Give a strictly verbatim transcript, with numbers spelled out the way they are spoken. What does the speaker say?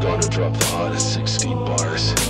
gonna drop the hottest sixteen bars.